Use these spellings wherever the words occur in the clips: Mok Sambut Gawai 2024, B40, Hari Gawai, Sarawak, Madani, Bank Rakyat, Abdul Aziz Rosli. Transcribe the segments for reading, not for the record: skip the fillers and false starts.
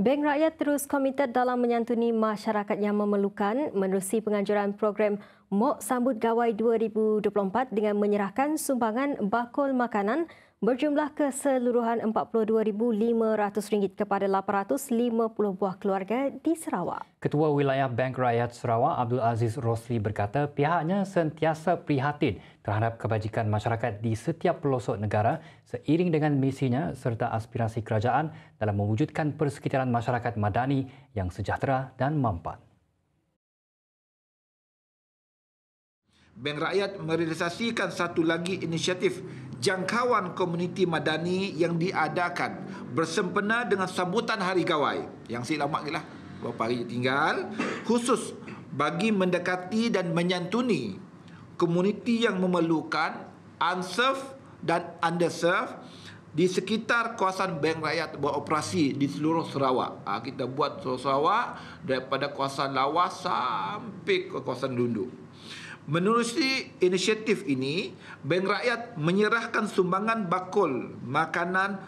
Bank Rakyat terus komited dalam menyantuni masyarakat yang memerlukan menerusi penganjuran program Mok Sambut Gawai 2024 dengan menyerahkan sumbangan bakul makanan berjumlah keseluruhan RM42,500 kepada 850 buah keluarga di Sarawak. Ketua Wilayah Bank Rakyat Sarawak Abdul Aziz Rosli berkata pihaknya sentiasa prihatin terhadap kebajikan masyarakat di setiap pelosok negara seiring dengan misinya serta aspirasi kerajaan dalam mewujudkan persekitaran masyarakat madani yang sejahtera dan mampan. Bank Rakyat merealisasikan satu lagi inisiatif jangkauan komuniti madani yang diadakan bersempena dengan sambutan Hari Gawai yang selamat ni lah beberapa hari tinggal, khusus bagi mendekati dan menyantuni komuniti yang memerlukan, unserved dan underserved di sekitar kawasan Bank Rakyat beroperasi di seluruh Sarawak. Kita buat seluruh Sarawak daripada kawasan Lawas sampai ke kawasan Lundu. Menerusi inisiatif ini, Bank Rakyat menyerahkan sumbangan bakul makanan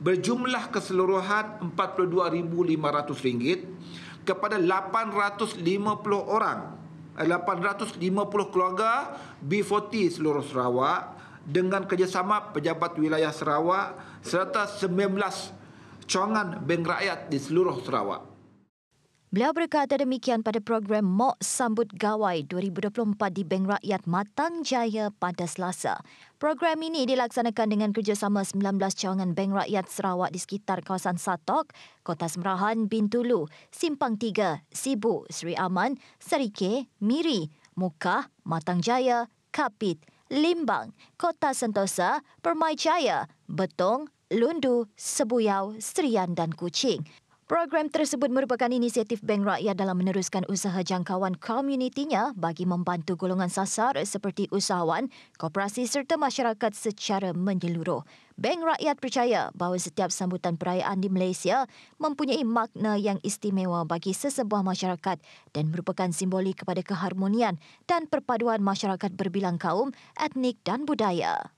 berjumlah keseluruhan RM42,500 kepada 850 keluarga B40 seluruh Sarawak dengan kerjasama pejabat wilayah Sarawak serta 19 cawangan Bank Rakyat di seluruh Sarawak. Beliau berkata demikian pada program Mok Sambut Gawai 2024 di Bank Rakyat Matang Jaya pada Selasa. Program ini dilaksanakan dengan kerjasama 19 cawangan Bank Rakyat Sarawak di sekitar kawasan Satok, Kota Semerahan, Bintulu, Simpang Tiga, Sibu, Seri Aman, Serikeh, Miri, Mukah, Matang Jaya, Kapit, Limbang, Kota Sentosa, Permai Jaya, Betong, Lundu, Sebuyau, Serian dan Kuching. Program tersebut merupakan inisiatif Bank Rakyat dalam meneruskan usaha jangkauan komunitinya bagi membantu golongan sasar seperti usahawan, koperasi serta masyarakat secara menyeluruh. Bank Rakyat percaya bahawa setiap sambutan perayaan di Malaysia mempunyai makna yang istimewa bagi sesebuah masyarakat dan merupakan simbolik kepada keharmonian dan perpaduan masyarakat berbilang kaum, etnik dan budaya.